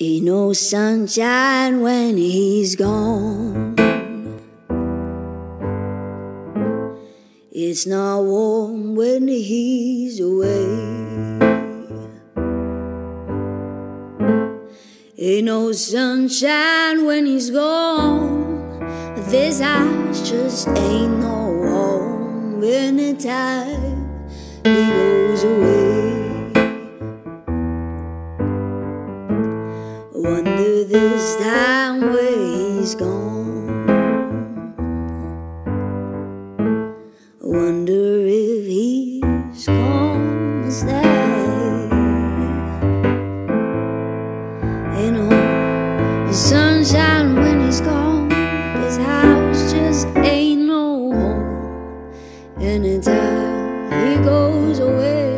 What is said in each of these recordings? Ain't no sunshine when he's gone. It's not warm when he's away. Ain't no sunshine when he's gone. This house just ain't no home anytime he goes away. I wonder this time where he's gone. I wonder if he's gone this time. Sunshine when he's gone. This house just ain't no home anytime he goes away.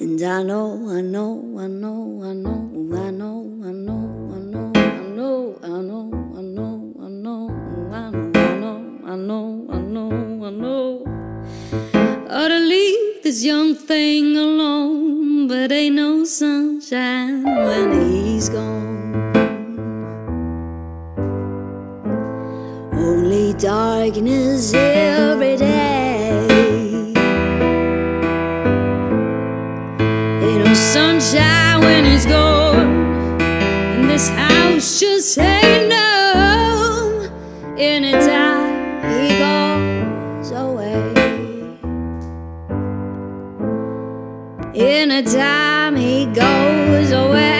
And I know ought to leave this young thing alone, but ain't no sunshine when he's gone. Only darkness every day. Ain't no sunshine when he's gone. And this house just ain't no home anytime he goes away. Anytime he goes away.